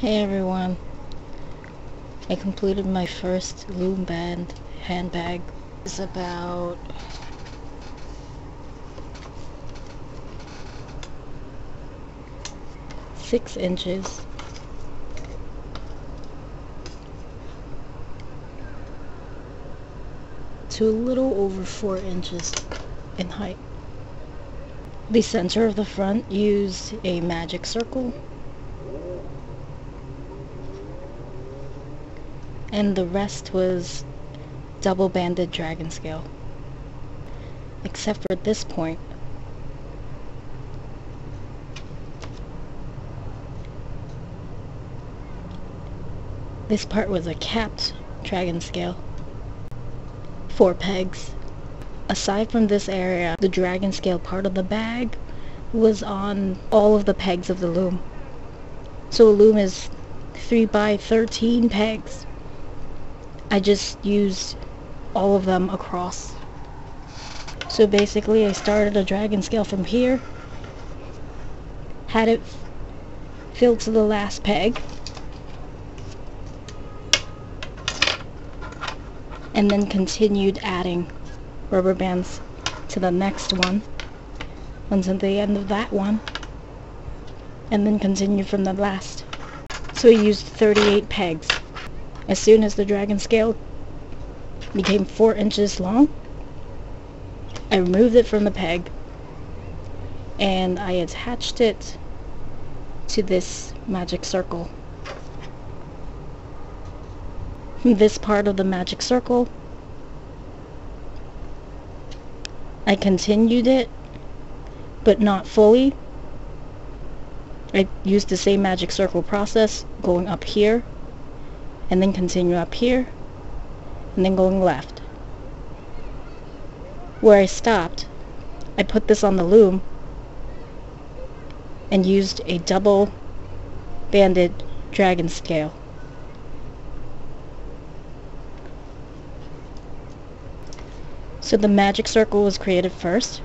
Hey everyone, I completed my first loom band handbag. It's about 6 inches to a little over 4 inches in height. The center of the front used a magic circle, and the rest was double banded dragon scale, except for at this point this part was a capped dragon scale, 4 pegs. Aside from this area, the dragon scale part of the bag was on all of the pegs of the loom, so a loom is 3 by 13 pegs. I just used all of them across. So basically I started a dragon scale from here, had it filled to the last peg, and then continued adding rubber bands to the next one until the end of that one, and then continued from the last. So I used 38 pegs. As soon as the dragon scale became 4 inches long, I removed it from the peg and I attached it to this magic circle. This part of the magic circle, I continued it, but not fully. I used the same magic circle process, going up here, and then continue up here, and then going left. Where I stopped, I put this on the loom and used a double banded dragon scale. So the magic circle was created first,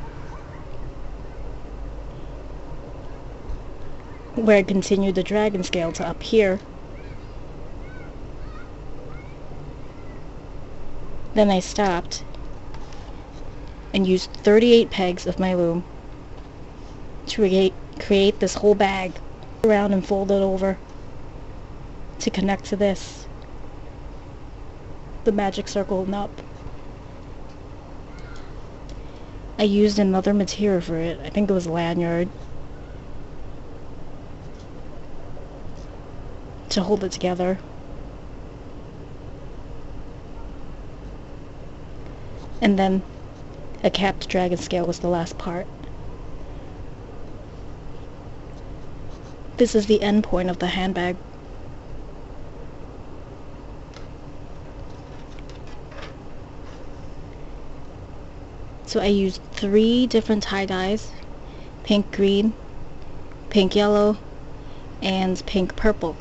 where I continued the dragon scale to up here. Then I stopped and used 38 pegs of my loom to create this whole bag around and fold it over to connect to this, the magic circle, and up. I used another material for it. I think it was lanyard to hold it together. And then a capped dragon scale was the last part. This is the end point of the handbag. So I used 3 different tie-dyes, pink green, pink yellow, and pink purple.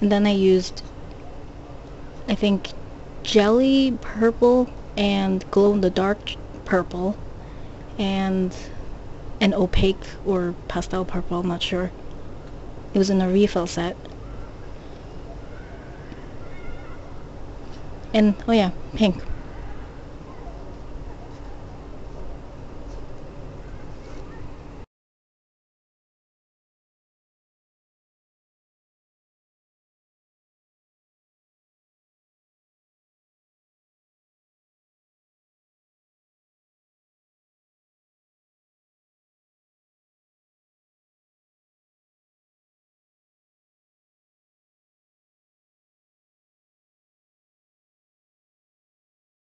And then I used, I think, jelly purple and glow-in-the-dark purple and an opaque or pastel purple, I'm not sure. It was in a refill set. And oh yeah, pink.